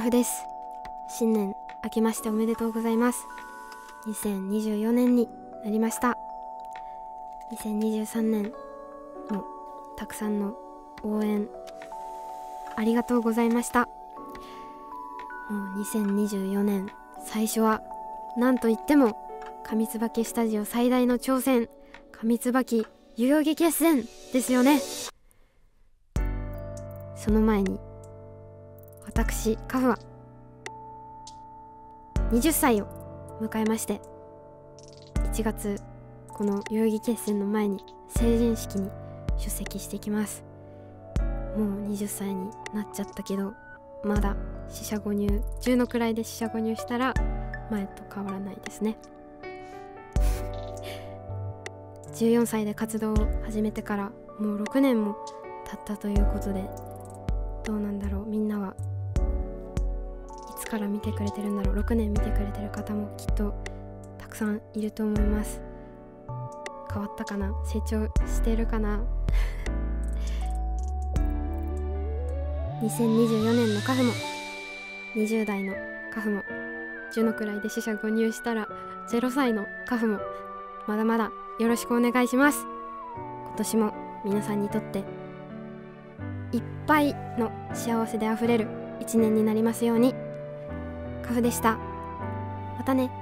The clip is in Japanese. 花粉です。新年明けましておめでとうございます。2024年になりました。2023年もたくさんの応援ありがとうございました。もう2024年最初はなんといっても上椿スタジオ最大の挑戦、上椿代々木決戦ですよね。その前に私花粉は20歳を迎えまして、1月この代々木決戦の前に成人式に出席してきます。もう20歳になっちゃったけど、まだ四捨五入10の位で四捨五入したら前と変わらないですね。14歳で活動を始めてからもう6年も経ったということで、どうなんだろう、みんなはいつから見てくれてるんだろう。6年見てくれてる方もきっとたくさんいると思います。変わったかな、成長してるかな。2024年の花粉も20代の花粉も10の位で四捨五入したら0歳の花粉もまだまだよろしくお願いします。今年も皆さんにとっていっぱいの幸せであふれる一年になりますように。花粉でした。またね。